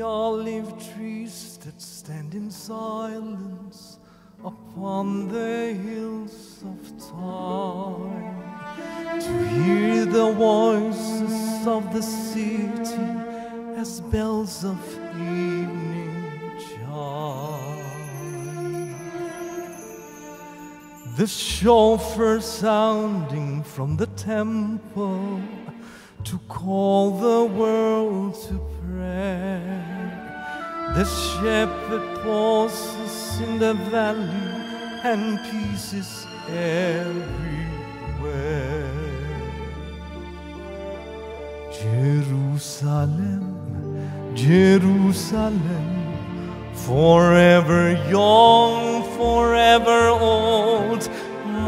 The olive trees that stand in silence upon the hills of time, to hear the voices of the city as bells of evening chime. The shofar sounding from the temple to call the world to prayer. The shepherd pauses in the valley and peace is everywhere. Jerusalem, Jerusalem, forever young, forever old,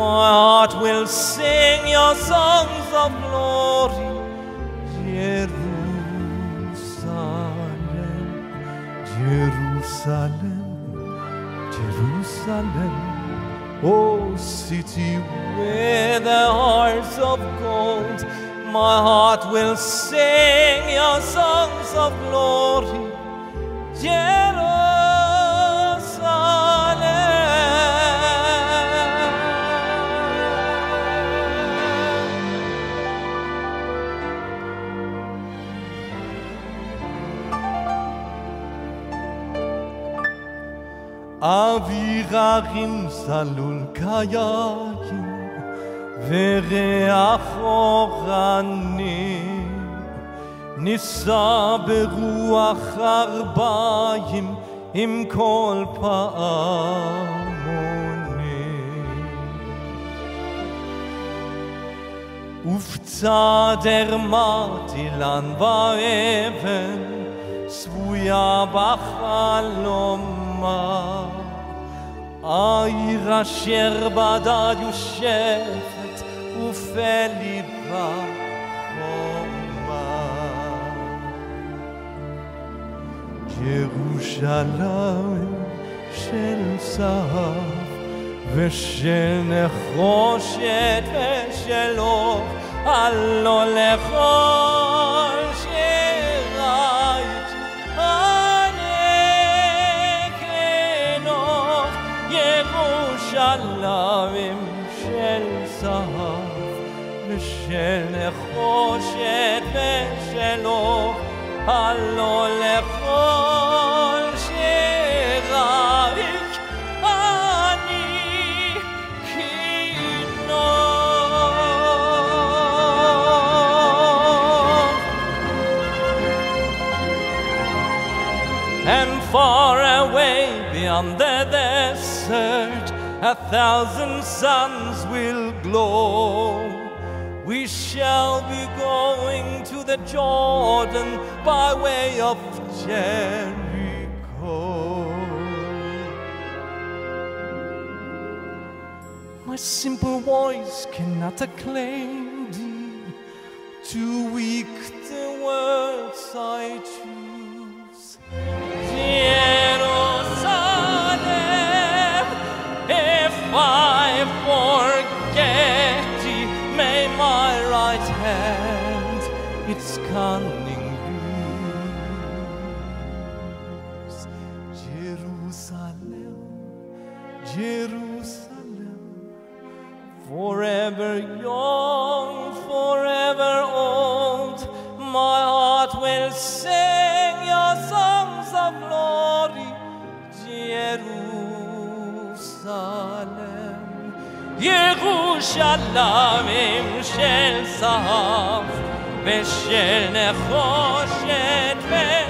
my heart will sing your songs of glory. Jerusalem, Jerusalem, Jerusalem, O city with the hearts of gold, my heart will sing your songs of glory. אבירים סלול קייקים וריח אורנים נישא ברוח ארבעים עם כל פעמונים. ובצד ארמת אילן ואבן שבויה בחלומה, העיר אשר בדד יושבת ובליבה חומה. ירושלים של זהב ושל נחושת ושל אור, הלא לכל Jerusalem shel zahav v'shel nechoshet v'shel or, halo lechol she'raik ani kinor. And far away beyond the desert, 1,000 suns will glow. We shall be going to the Jordan by way of Jericho. My simple voice cannot acclaim thee, too weak the words I choose. I forget thee, may my right hand its cunning lose. Jerusalem, Jerusalem, forever young, forever old, my heart will sing your songs of glory. Jerusalem, Jerusalem shel zahav v'shel nechoshet